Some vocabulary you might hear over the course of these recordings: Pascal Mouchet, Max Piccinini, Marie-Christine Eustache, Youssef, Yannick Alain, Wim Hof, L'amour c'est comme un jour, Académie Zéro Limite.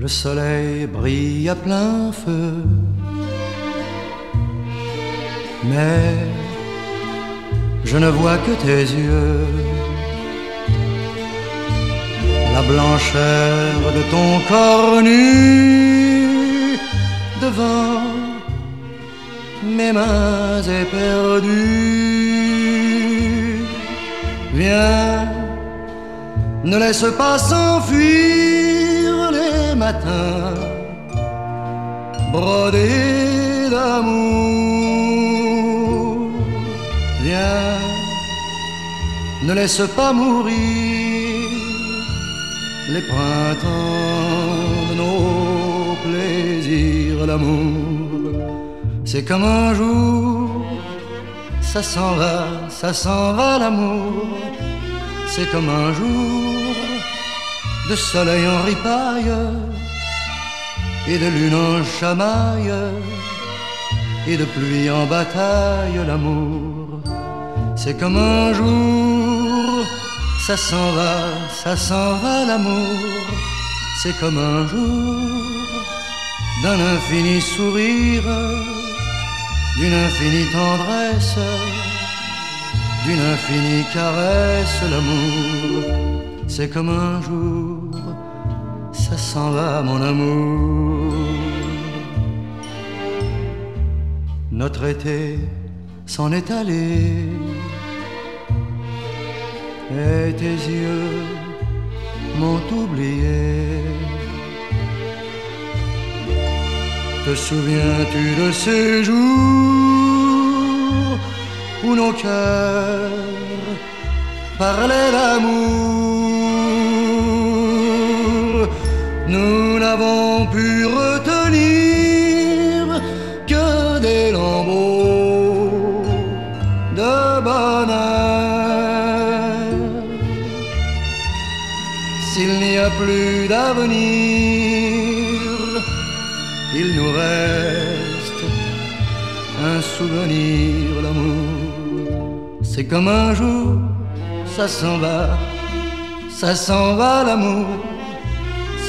Le soleil brille à plein feu, mais je ne vois que tes yeux. La blancheur de ton corps nu devant mes mains éperdues. Viens, ne laisse pas s'enfuir les matins brodés d'amour. Viens, ne laisse pas mourir les printemps de nos plaisirs. L'amour, c'est comme un jour, ça s'en va l'amour. C'est comme un jour de soleil en ripaille et de lune en chamaille et de pluie en bataille. L'amour, c'est comme un jour, ça s'en va l'amour. C'est comme un jour d'un infini sourire, d'une infinie tendresse, d'une infinie caresse. L'amour, c'est comme un jour, ça s'en va mon amour. Notre été s'en est allé et tes yeux m'ont oublié. Te souviens-tu de ces jours où nos cœurs parlaient d'amour? Nous n'avons pu retenir que des lambeaux de bonheur. S'il n'y a plus d'avenir, il nous reste un souvenir. L'amour, c'est comme un jour, ça s'en va l'amour.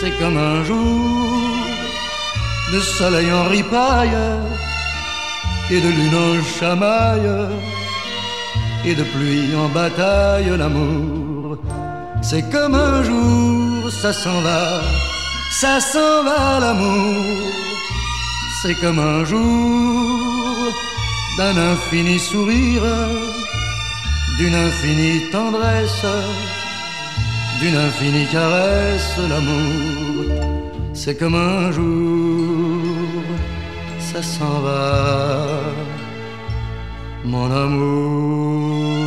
C'est comme un jour de soleil en ripaille et de lune en chamaille et de pluie en bataille. L'amour, c'est comme un jour, ça s'en va l'amour. C'est comme un jour d'un infini sourire, d'une infinie tendresse, d'une infinie caresse. L'amour, c'est comme un jour, ça s'en va, mon amour.